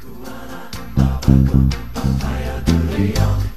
Kuana, Papaya, Durian.